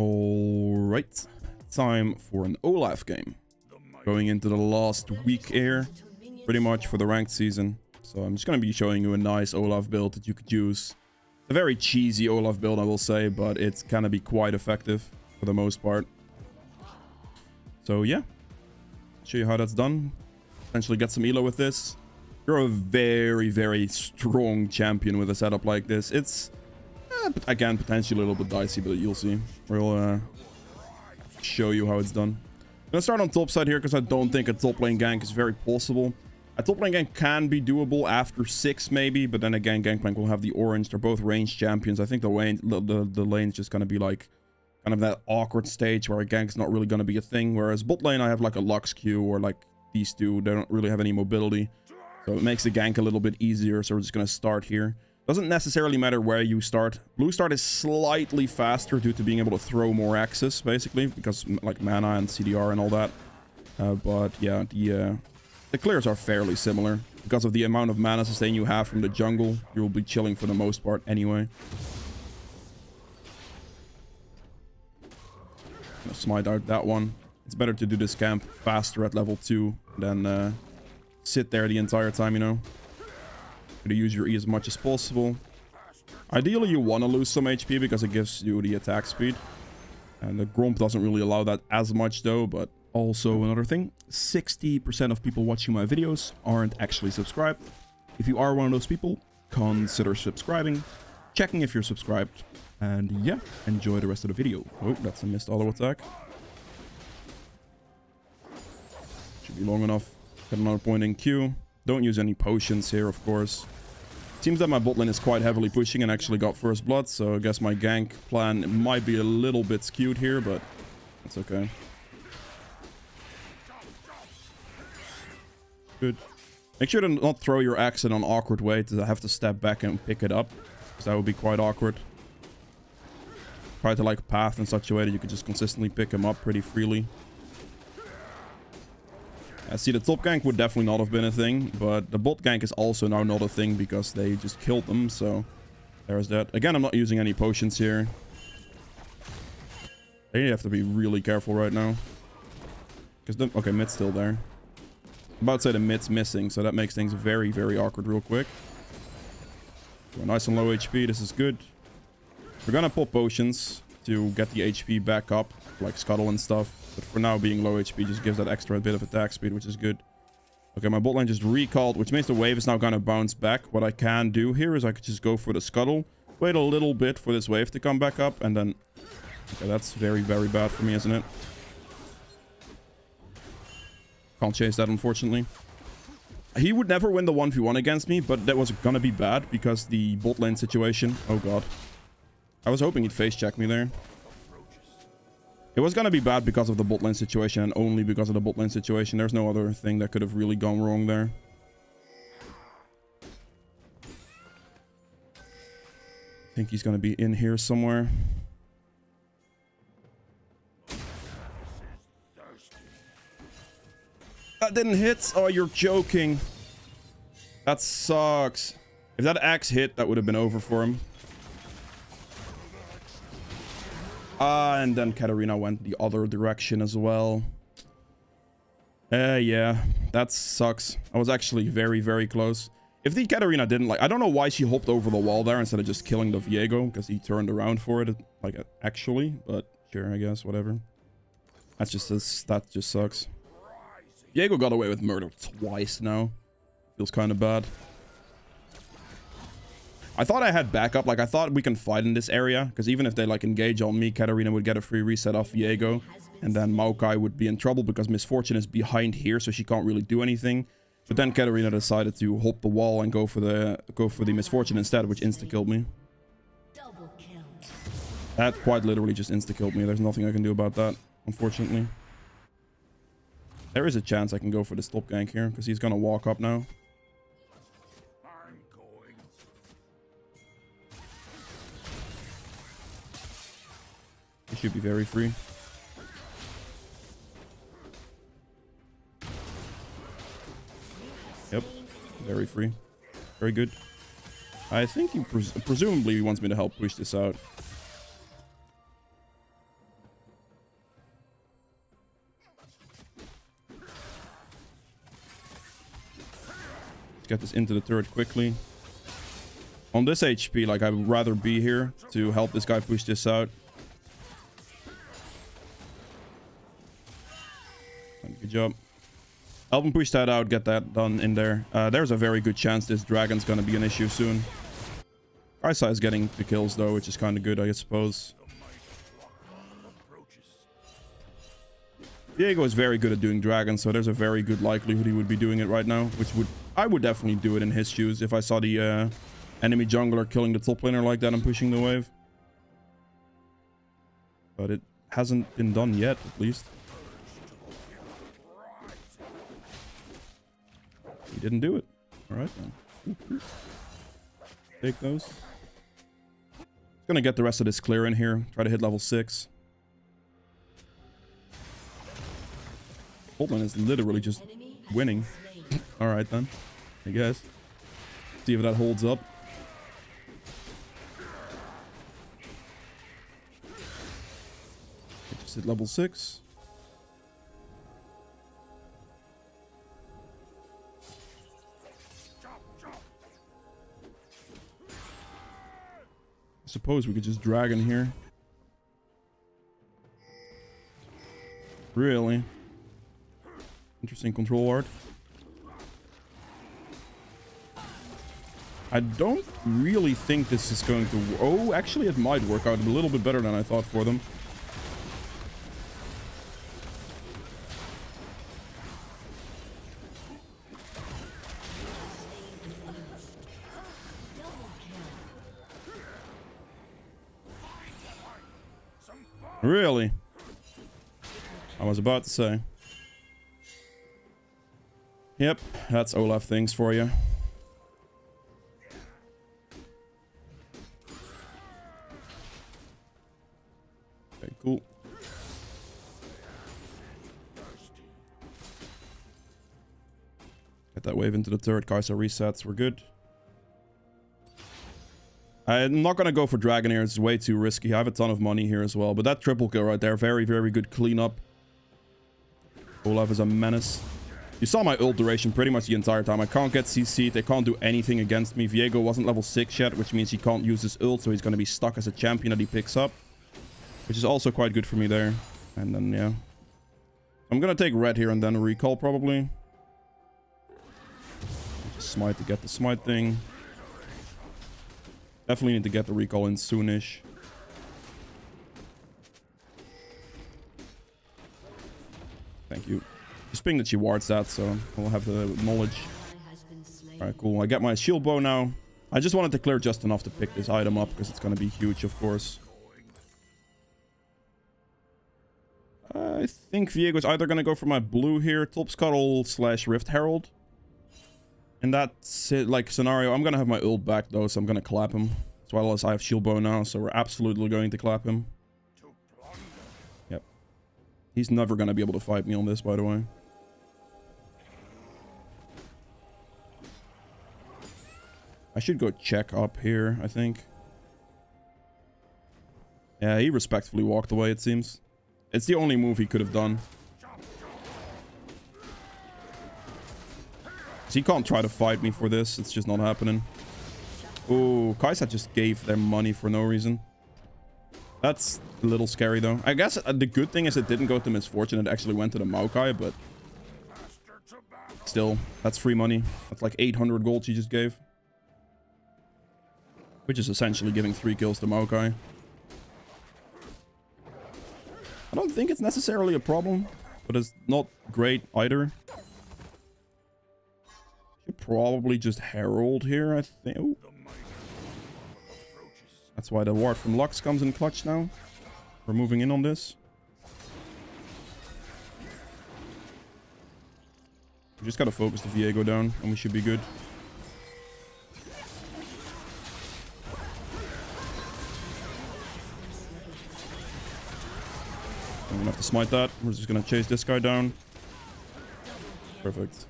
Alright, time for an Olaf game. Going into the last week here, pretty much for the ranked season. So I'm just going to be showing you a nice Olaf build that you could use. A very cheesy Olaf build, I will say, but it's going to be quite effective for the most part. So yeah, show you how that's done. Essentially get some elo with this. You're a very, very strong champion with a setup like this. It's, again, potentially a little bit dicey, but you'll see. We'll show you how it's done. I'm going to start on top side here because I don't think a top lane gank is very possible. A top lane gank can be doable after 6 maybe, but then again, Gangplank will have the orange. They're both range champions. I think the lane's just going to be like kind of that awkward stage where a gank's not really going to be a thing. Whereas bot lane, I have like a Lux Q or like these two. They don't really have any mobility. So it makes the gank a little bit easier. So we're just going to start here. Doesn't necessarily matter where you start. Blue start is slightly faster due to being able to throw more axes, basically, because like mana and CDR and all that. But yeah, the clears are fairly similar. Because of the amount of mana sustain you have from the jungle, you will be chilling for the most part anyway. Gonna smite out that one. It's better to do this camp faster at level 2 than sit there the entire time, you know. To use your E as much as possible. Ideally, you want to lose some HP because it gives you the attack speed. And the Gromp doesn't really allow that as much, though. But also another thing, 60% of people watching my videos aren't actually subscribed. If you are one of those people, consider subscribing, checking if you're subscribed. And yeah, enjoy the rest of the video. Oh, that's a missed auto attack. Should be long enough. Got another point in Q. Don't use any potions here, of course. Seems that my bot lane is quite heavily pushing and actually got first blood, so I guess my gank plan might be a little bit skewed here, but that's okay. Good. Make sure to not throw your axe in an awkward way to have to step back and pick it up, because that would be quite awkward. Try to like path in such a way that you can just consistently pick him up pretty freely. I see the top gank would definitely not have been a thing, but the bot gank is also now not a thing because they just killed them, so there's that. Again, I'm not using any potions here. They have to be really careful right now. Because the... Okay, mid's still there. I'm about to say the mid's missing, so that makes things very, very awkward real quick. We're nice and low HP, this is good. We're gonna pop potions to get the HP back up, like scuttle and stuff. But for now, being low HP just gives that extra bit of attack speed, which is good. Okay, my bot lane just recalled, which means the wave is now going to bounce back. What I can do here is I could just go for the scuttle, wait a little bit for this wave to come back up, and then... Okay, that's very, very bad for me, isn't it? Can't chase that, unfortunately. He would never win the 1v1 against me, but that was going to be bad because the bot lane situation... Oh, God. I was hoping he'd face check me there. It was going to be bad because of the bot lane situation and only because of the bot lane situation. There's no other thing that could have really gone wrong there. I think he's going to be in here somewhere. That didn't hit. Oh, you're joking. That sucks. If that axe hit, that would have been over for him. And then Katarina went the other direction as well. Yeah, that sucks. I was actually very, very close. If the Katarina didn't like... I don't know why she hopped over the wall there instead of just killing the Viego, because he turned around for it, like, actually. But sure, I guess, whatever. That just sucks. Viego got away with murder twice now. Feels kind of bad. I thought I had backup. Like, I thought we can fight in this area. Because even if they, like, engage on me, Katarina would get a free reset off Viego. And then Maokai would be in trouble because Misfortune is behind here, so she can't really do anything. But then Katarina decided to hop the wall and go for the Misfortune instead, which insta-killed me. That quite literally just insta-killed me. There's nothing I can do about that, unfortunately. There is a chance I can go for this top gank here, because he's going to walk up now. It should be very free. Yep, very free. Very good. I think he presumably wants me to help push this out. get this into the turret quickly. On this HP, like, I'd rather be here to help this guy push this out. Good job. Help him push that out, get that done in there. There's a very good chance this dragon's gonna be an issue soon. Kai'Sa is getting the kills though, which is kind of good, I suppose. Viego is very good at doing dragons, so there's a very good likelihood he would be doing it right now, which would... I would definitely do it in his shoes if I saw the enemy jungler killing the top laner like that and pushing the wave. But it hasn't been done yet, at least. He didn't do it. Alright then. Take those. Gonna get the rest of this clear in here. Try to hit level 6. Holden is literally just winning. Alright then, I guess. See if that holds up. Just hit level 6. I suppose we could just drag in here. Really? Interesting control art. I don't really think this is going to... Oh, actually it might work out a little bit better than I thought for them. Really? I was about to say. Yep, that's Olaf things for you. Okay, cool. Get that wave into the turret. Kai'Sa resets. We're good. I'm not going to go for dragon here. It's way too risky. I have a ton of money here as well. But that triple kill right there. Very, very good cleanup. Olaf is a menace. You saw my ult duration pretty much the entire time. I can't get CC'd. They can't do anything against me. Viego wasn't level 6 yet, which means he can't use his ult. So he's going to be stuck as a champion that he picks up, which is also quite good for me there. And then, yeah. I'm going to take red here and then recall probably. Just smite to get the smite thing. Definitely need to get the recall in soonish. Thank you. Just ping that she wards that, so I'll have the knowledge. Alright, cool. I get my shield bow now. I just wanted to clear just enough to pick this item up, because it's going to be huge, of course. I think Viego's either going to go for my blue here, Top Scuttle / Rift Herald. In that like scenario, I'm going to have my ult back, though, so I'm going to clap him. As well as I have shield bow now, so we're absolutely going to clap him. Yep. He's never going to be able to fight me on this, by the way. I should go check up here, I think. Yeah, he respectfully walked away, it seems. It's the only move he could have done. So he can't try to fight me for this. It's just not happening. Oh, Kai'Sa just gave them money for no reason. That's a little scary, though. I guess the good thing is it didn't go to Misfortune. It actually went to the Maokai, but... still, that's free money. That's like 800 gold she just gave. Which is essentially giving 3 kills to Maokai. I don't think it's necessarily a problem, but it's not great either. Probably just Herald here, I think. Ooh. That's why the ward from Lux comes in clutch now. We're moving in on this. We just gotta focus the Viego down, and we should be good. I'm gonna have to smite that. We're just gonna chase this guy down. Perfect.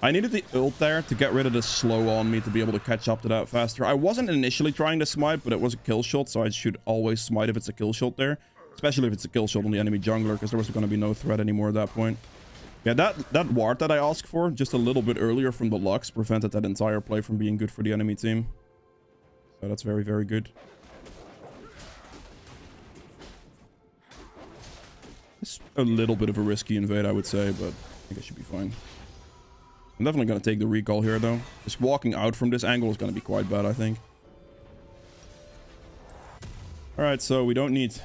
I needed the ult there to get rid of the slow on me to be able to catch up to that faster. I wasn't initially trying to smite, but it was a kill shot, so I should always smite if it's a kill shot there. Especially if it's a kill shot on the enemy jungler, because there was going to be no threat anymore at that point. Yeah, that ward that I asked for just a little bit earlier from the Lux prevented that entire play from being good for the enemy team. So that's very, very good. It's a little bit of a risky invade, I would say, but I think I should be fine. I'm definitely going to take the recall here, though. Just walking out from this angle is going to be quite bad, I think. All right, so we don't need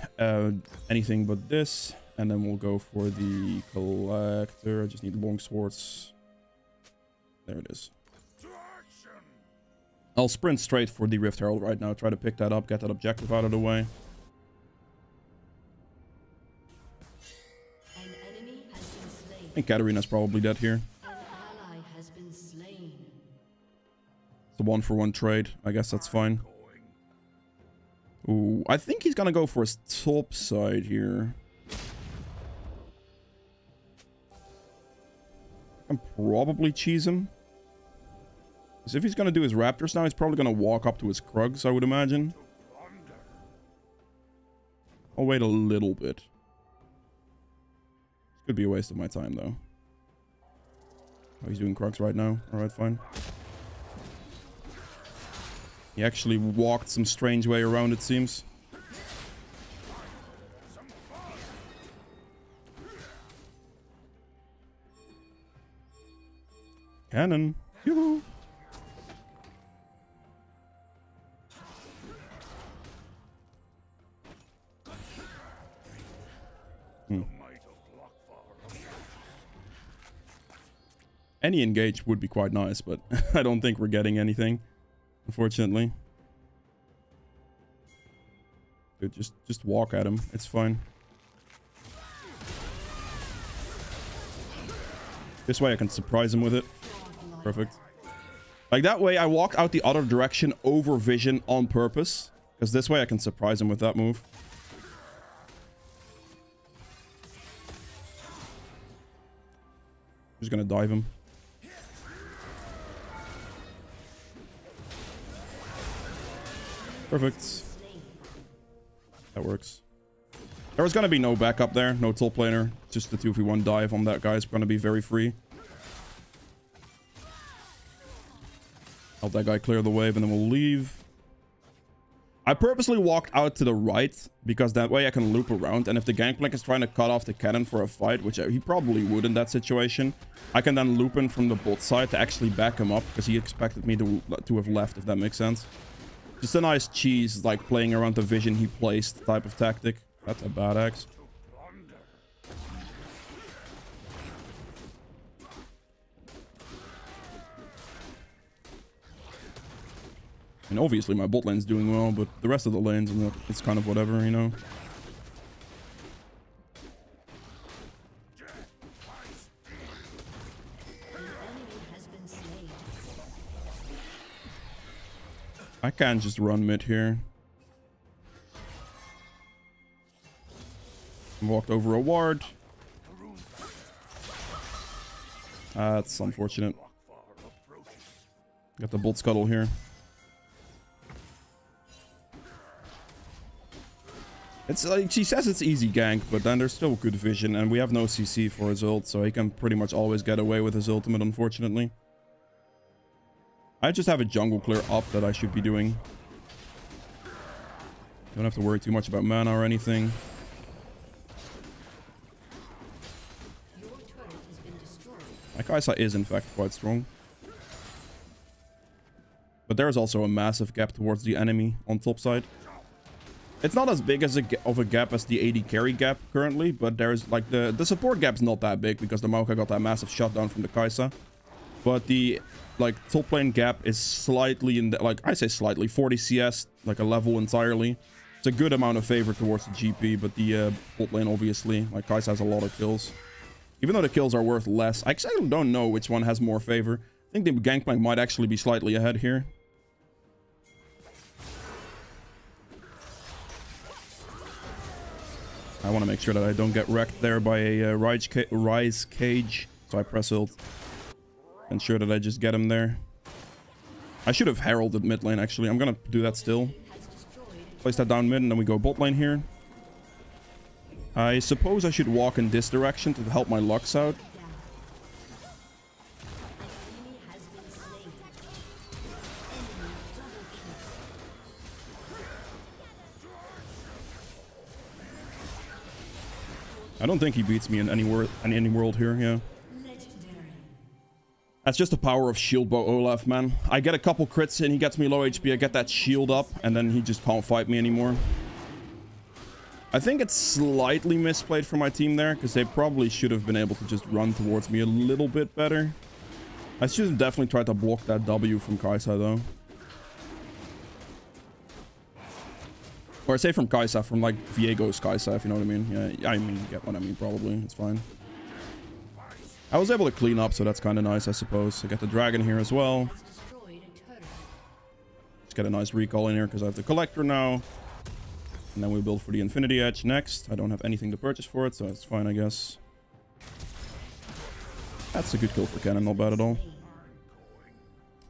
anything but this. And then we'll go for the Collector. I just need long swords. There it is. I'll sprint straight for the Rift Herald right now. Try to pick that up, get that objective out of the way. I think Katarina's probably dead here. It's a 1-for-1 trade. I guess that's fine. Ooh, I think he's gonna go for his top side here. I can probably cheese him. Because if he's gonna do his Raptors now, he's probably gonna walk up to his Krugs, I would imagine. I'll wait a little bit. This could be a waste of my time, though. Oh, he's doing Krugs right now. Alright, fine. He actually walked some strange way around, it seems. Cannon. Yoo-hoo. Any engage would be quite nice, but I don't think we're getting anything. Unfortunately. Dude, just walk at him. It's fine. This way I can surprise him with it. Perfect. Like that way I walked out the other direction over vision on purpose. Because this way I can surprise him with that move. I'm just gonna dive him. Perfect. That works. There was going to be no backup there. No tool planer. Just the 2v1 dive on that guy is going to be very free. Help that guy clear the wave and then we'll leave. I purposely walked out to the right because that way I can loop around. And if the Gangplank is trying to cut off the cannon for a fight, which he probably would in that situation, I can then loop in from the bot side to actually back him up because he expected me to have left, if that makes sense. Just a nice cheese, like playing around the vision he placed type of tactic. That's a bad axe. And obviously my bot lane's doing well, but the rest of the lanes, it's kind of whatever, you know. I can't just run mid here. Walked over a ward. That's unfortunate. Got the bolt scuttle here. It's like she says it's easy gank, but then there's still good vision, and we have no CC for his ult, so he can pretty much always get away with his ultimate, unfortunately. I just have a jungle clear up that I should be doing. Don't have to worry too much about mana or anything. Your turret has been destroyed. My Kai'Sa is in fact quite strong. But there is also a massive gap towards the enemy on top side. It's not as big as a gap as the AD carry gap currently, but there is like the support gap's not that big because the Maokai got that massive shutdown from the Kai'Sa. But the like top lane gap is slightly in the, like I say slightly 40 CS, like a level entirely. It's a good amount of favor towards the GP, but the bot lane obviously, like Kai'Sa has a lot of kills. Even though the kills are worth less, I actually don't know which one has more favor. I think the Gangplank might actually be slightly ahead here. I want to make sure that I don't get wrecked there by a Ryze cage, so I press ult. Ensure that I just get him there. I should have heralded mid lane, actually. I'm gonna do that still. Place that down mid, and then we go bot lane here. I suppose I should walk in this direction to help my Lux out. I don't think he beats me in any world here, yeah. That's just the power of Shield Bow Olaf, man. I get a couple crits and he gets me low HP. I get that shield up and then he just can't fight me anymore. I think it's slightly misplayed for my team there, because they probably should have been able to just run towards me a little bit better. I should have definitely tried to block that W from Kai'Sa, though. Or I say from Kai'Sa, from like Viego's Kai'Sa, if you know what I mean. Yeah, I mean, you get what I mean, probably. It's fine. I was able to clean up, so that's kind of nice, I suppose. I get the dragon here as well. Just get a nice recall in here because I have the Collector now. And then we build for the Infinity Edge next. I don't have anything to purchase for it, so it's fine, I guess. That's a good kill for Cannon, not bad at all.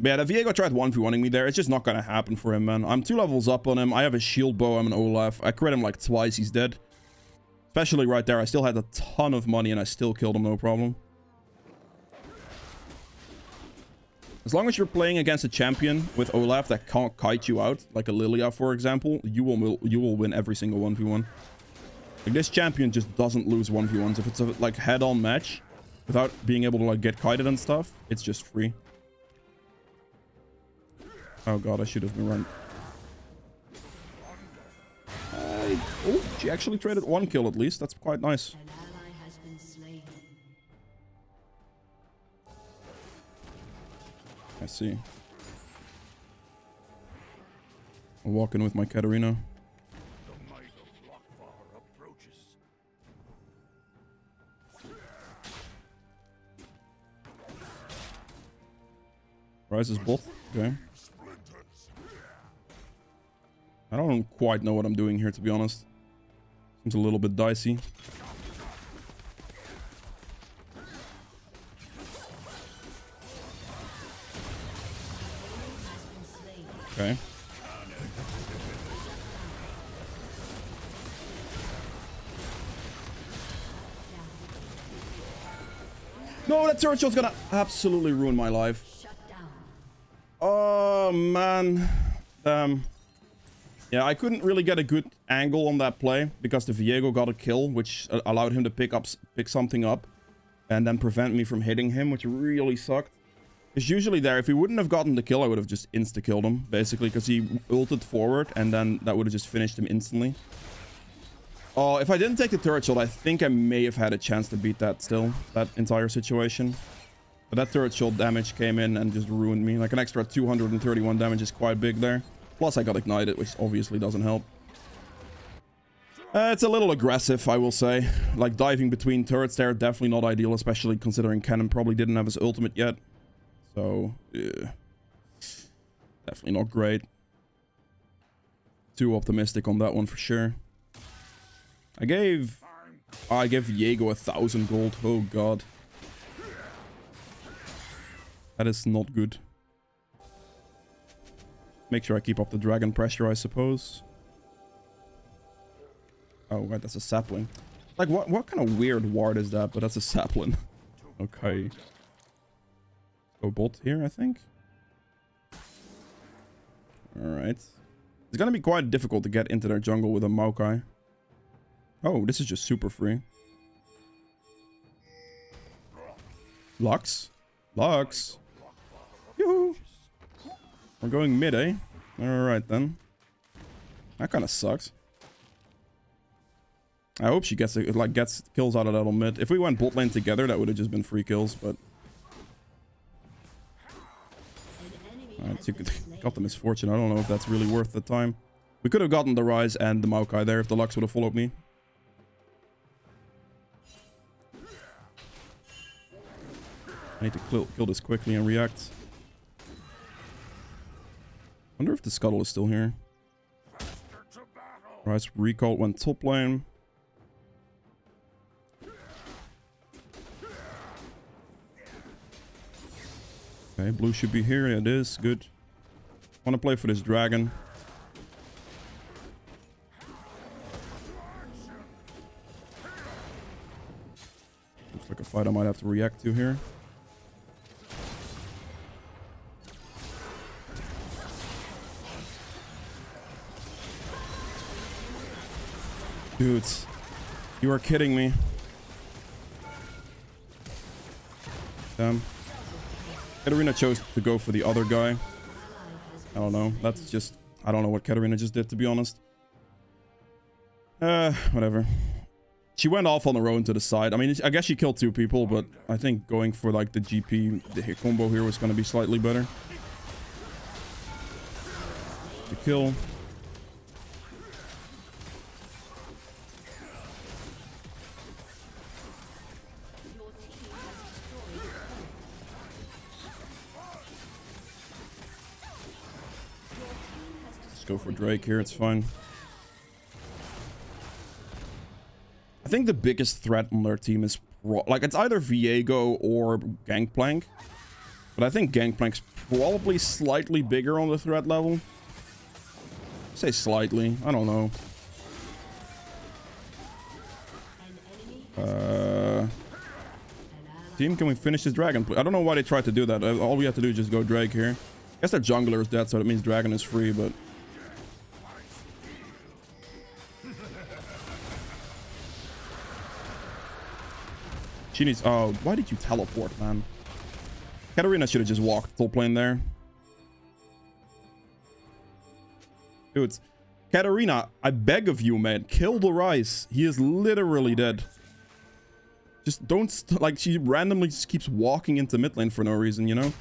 But yeah, the Viego tried 1v1ing me there. It's just not going to happen for him, man. I'm 2 levels up on him. I have a shield bow. I'm an Olaf. I crit him like twice. He's dead. Especially right there. I still had a ton of money, and I still killed him, no problem. As long as you're playing against a champion with Olaf that can't kite you out, like a Lilia, for example, you will win every single 1v1. Like, this champion just doesn't lose 1v1s. If it's a like head-on match without being able to like get kited and stuff, it's just free. Oh god, I should have been running. Oh, she actually traded 1 kill at least. That's quite nice. I see. I'm walking with my Katarina. Ryze's bot. Okay. I don't quite know what I'm doing here, to be honest. Seems a little bit dicey. Okay. No, that turret shot's gonna absolutely ruin my life. Oh, man. Yeah, I couldn't really get a good angle on that play because the Viego got a kill, which allowed him to pick something up and then prevent me from hitting him, which really sucked. Because usually there, if he wouldn't have gotten the kill, I would have just insta-killed him, basically, because he ulted forward, and then that would have just finished him instantly. Oh, if I didn't take the turret shot, I think I may have had a chance to beat that still, that entire situation. But that turret shot damage came in and just ruined me. Like, an extra 231 damage is quite big there. Plus, I got ignited, which obviously doesn't help. It's a little aggressive, I will say. Like, diving between turrets there, definitely not ideal, especially considering Cannon probably didn't have his ultimate yet. So, yeah. Definitely not great. Too optimistic on that one for sure. I gave Viego 1,000 gold. Oh god. That is not good. Make sure I keep up the dragon pressure, I suppose. Oh, right, that's a sapling. Like, what kind of weird ward is that? But that's a sapling. Okay. Go bot here, I think. Alright. It's gonna be quite difficult to get into their jungle with a Maokai. Oh, this is just super free. Lux. Lux. Yoo-hoo. We're going mid, eh? Alright then. That kinda sucks. I hope she gets kills out of that on mid. If we went bot lane together, that would have just been free kills, but... Alright, so got the misfortune. I don't know if that's really worth the time. We could have gotten the Ryze and the Maokai there if the Lux would have followed me. I need to kill this quickly and react. Wonder if the Scuttle is still here. Ryze recall went top lane. Okay, blue should be here. Yeah, it is. Good. Want to play for this dragon. Looks like a fight I might have to react to here. Dudes, you are kidding me. Damn. Katarina chose to go for the other guy. I don't know. That's just... I don't know what Katarina just did, to be honest. Whatever. She went off on her own to the side. I mean, I guess she killed two people, but I think going for, like, the GP, the combo here was going to be slightly better. The kill. Let's go for Drake here. It's fine. I think the biggest threat on their team is... like, it's either Viego or Gangplank. But I think Gangplank's probably slightly bigger on the threat level. I say slightly. I don't know. Team, can we finish this dragon? I don't know why they tried to do that. All we have to do is just go Drake here. I guess their jungler is dead, so that means dragon is free, but... she needs... oh, why did you teleport, man? Katarina should have just walked top lane there. Dudes. Katarina, I beg of you, man. Kill the Ryze. He is literally dead. Just don't... like, she randomly just keeps walking into mid lane for no reason, you know?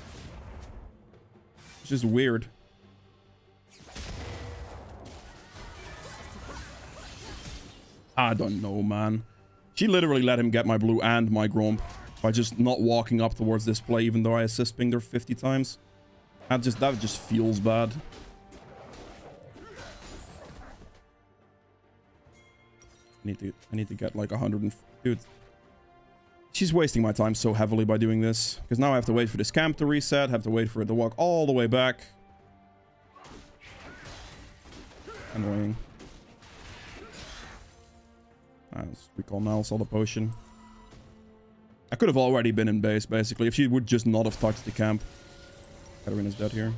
It's just weird. I don't know, man. She literally let him get my blue and my Gromp by just not walking up towards this play, even though I assist pinged her 50 times. That just feels bad. I need to get like 100. Dude, she's wasting my time so heavily by doing this, because now I have to wait for this camp to reset, have to wait for it to walk all the way back. Annoying. Let's recall now, saw the potion. I could have already been in base, basically, if she would just not have touched the camp. Katarina's dead here.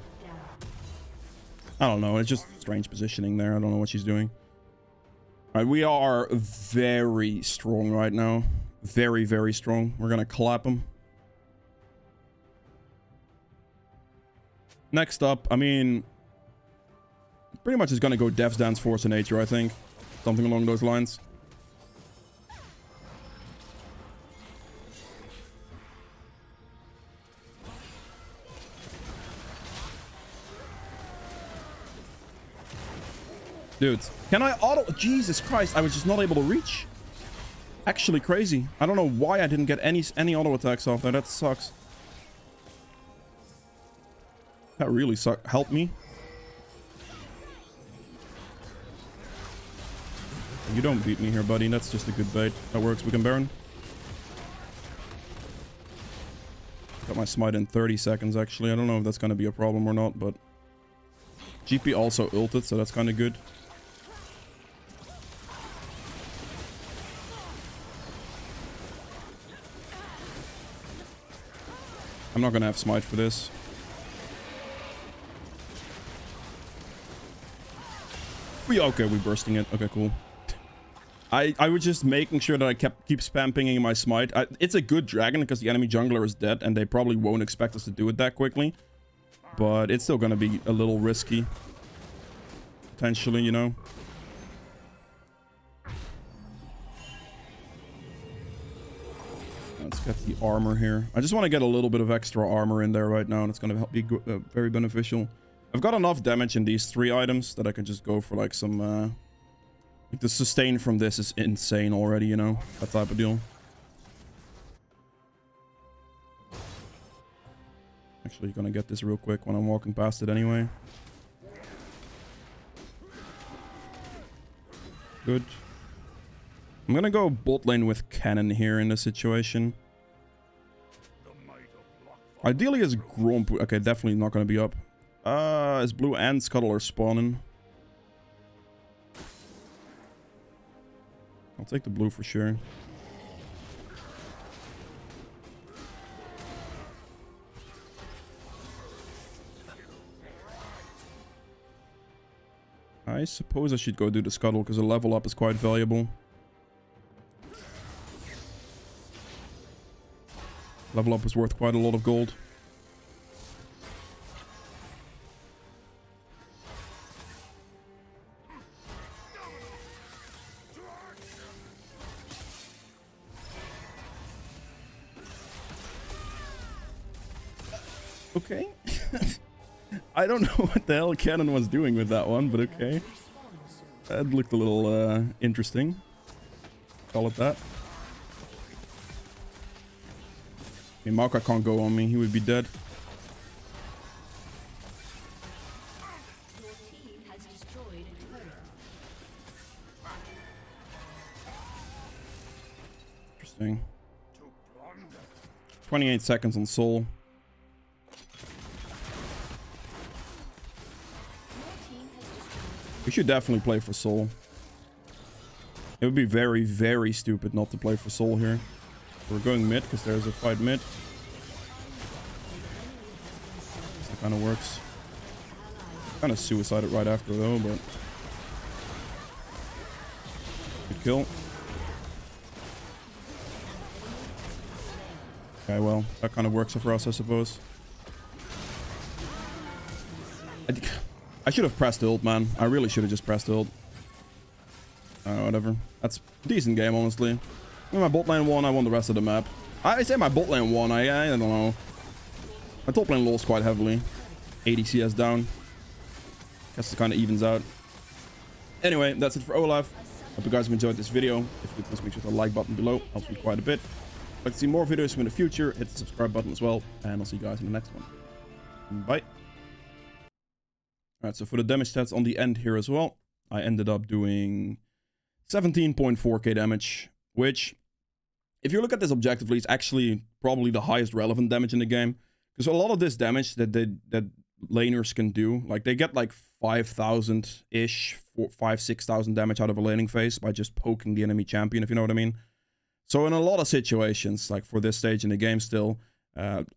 I don't know, it's just strange positioning there. I don't know what she's doing. All right, we are very strong right now. Very, very strong. We're going to clap them. Next up, I mean... pretty much is going to go Death's Dance, Force of Nature, I think. Something along those lines. Dude, can I auto... Jesus Christ, I was just not able to reach. Actually crazy. I don't know why I didn't get any auto attacks off there. That sucks. That really sucks. Help me. You don't beat me here, buddy. That's just a good bait. That works. We can Baron. Got my smite in 30 seconds, actually. I don't know if that's going to be a problem or not, but... GP also ulted, so that's kind of good. I'm not going to have smite for this. Okay, we're bursting it. Okay, cool. I was just making sure that I keep spam pinging my smite. It's a good dragon because the enemy jungler is dead and they probably won't expect us to do it that quickly. But it's still going to be a little risky. Potentially, you know. Let's get the armor here. I just want to get a little bit of extra armor in there right now. And it's going to help be very beneficial. I've got enough damage in these three items that I can just go for like some... like the sustain from this is insane already, you know. That type of deal. Actually, gonna get this real quick when I'm walking past it anyway. Good. I'm gonna go bot lane with Cannon here in this situation. Ideally is Gromp... okay, definitely not gonna be up. Is Blue and Scuttle are spawning. I'll take the Blue for sure. I suppose I should go do the Scuttle, because a level up is quite valuable. Level up is worth quite a lot of gold. Okay. I don't know what the hell Cannon was doing with that one, but okay. That looked a little interesting. Call it that. I mean, Maokai can't go on me. He would be dead. Interesting. 28 seconds on Soul. We should definitely play for Soul. It would be very, very stupid not to play for Soul here. We're going mid because there's a fight mid. That kind of works. Kind of suicided right after though, but good kill. Okay, well, that kind of works for us, I suppose. I should have pressed ult, man. I really should have just pressed ult. Whatever. That's a decent game, honestly. When my bot lane won, I won the rest of the map. I say my bot lane won. I don't know. My top lane lost quite heavily. 80 CS down. Guess it kind of evens out. Anyway, that's it for Olaf. Hope you guys have enjoyed this video. If you did, please make sure to like button below. Helps me quite a bit. If you'd like to see more videos from in the future, hit the subscribe button as well. And I'll see you guys in the next one. Bye. Alright, so for the damage stats on the end here as well, I ended up doing 17.4k damage, which, if you look at this objectively, is actually probably the highest relevant damage in the game. Because a lot of this damage that laners can do, like they get like 5,000-ish, 5,000-6,000 damage out of a laning phase by just poking the enemy champion, if you know what I mean. So in a lot of situations, like for this stage in the game still,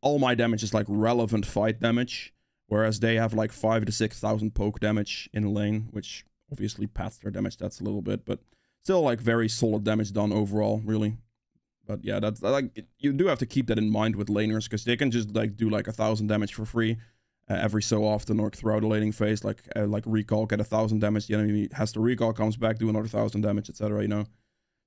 all my damage is like relevant fight damage. Whereas they have like 5,000 to 6,000 poke damage in lane, which obviously pads their damage stats a little bit, but still like very solid damage done overall, really. But yeah, that's like, you do have to keep that in mind with laners, because they can just like do like 1,000 damage for free every so often, or throughout the laning phase, like recall, get 1,000 damage, the enemy has to recall, comes back, do another 1,000 damage, etc. You know,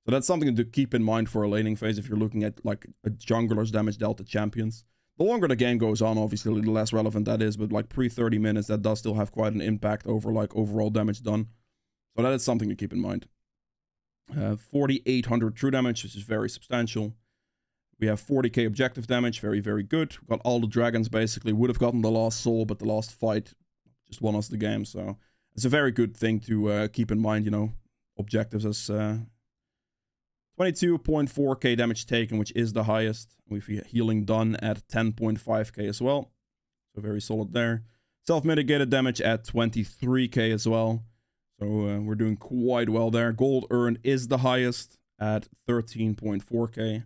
so that's something to keep in mind for a laning phase if you're looking at like a jungler's damage dealt to champions. The longer the game goes on, obviously, the less relevant that is. But like pre-30 minutes, that does still have quite an impact over like overall damage done. So that is something to keep in mind. 4,800 true damage, which is very substantial. We have 40k objective damage, very, very good. We got all the dragons, basically. Would have gotten the last soul, but the last fight just won us the game. So it's a very good thing to keep in mind, you know. Objectives as 22.4k damage taken, which is the highest. We've healing done at 10.5k as well. So very solid there. Self-mitigated damage at 23k as well. So we're doing quite well there. Gold earned is the highest at 13.4k.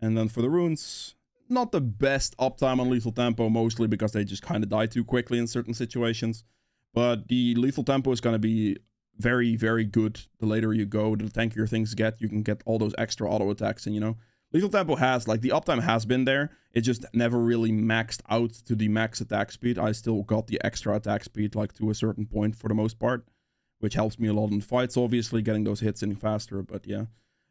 And then for the runes, not the best uptime on Lethal Tempo, mostly because they just kind of die too quickly in certain situations. But the Lethal Tempo is going to be very, very good. The later you go, the tankier things get. You can get all those extra auto attacks, and you know, Lethal Tempo has like the uptime has been there. It just never really maxed out to the max attack speed. I still got the extra attack speed like to a certain point for the most part, which helps me a lot in fights, obviously, getting those hits in faster. But yeah,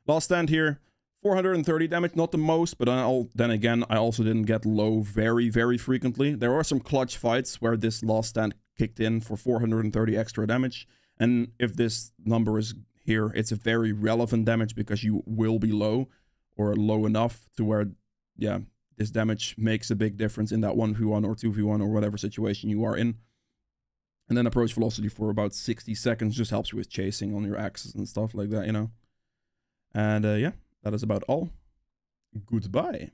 last stand here, 430 damage, not the most, but then again, I also didn't get low very, very frequently. There are some clutch fights where this last stand kicked in for 430 extra damage. And if this number is here, it's a very relevant damage because you will be low or low enough to where, yeah, this damage makes a big difference in that 1v1 or 2v1 or whatever situation you are in. And then approach velocity for about 60 seconds just helps you with chasing on your axes and stuff like that, you know. And yeah, that is about all. Goodbye.